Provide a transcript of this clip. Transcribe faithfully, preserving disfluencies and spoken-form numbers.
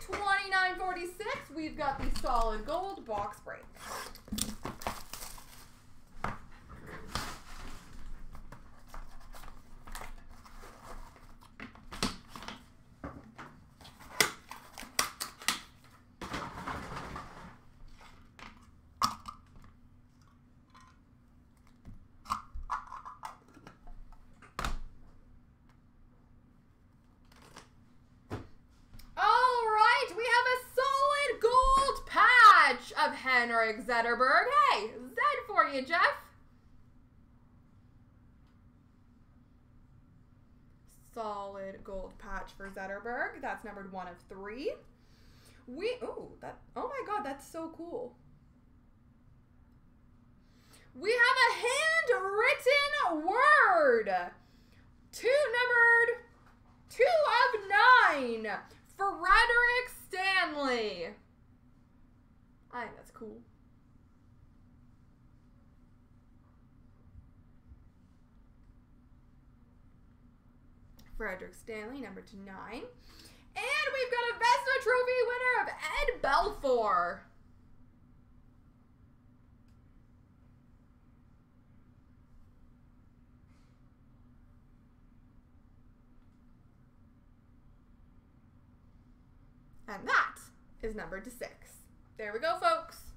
twenty-nine forty-six, we've got the Solid Gold box break. Of Henrik Zetterberg. Hey, Zed for you, Jeff. Solid gold patch for Zetterberg. That's numbered one of three. We, oh, that, oh my God, that's so cool. We have a handwritten word. Two numbered, two of nine, Frederick Stanley. I think that's cool. Frederick Stanley, number two nine. And we've got a Vezina Trophy winner of Ed Belfour. And that is number two six. There we go, folks.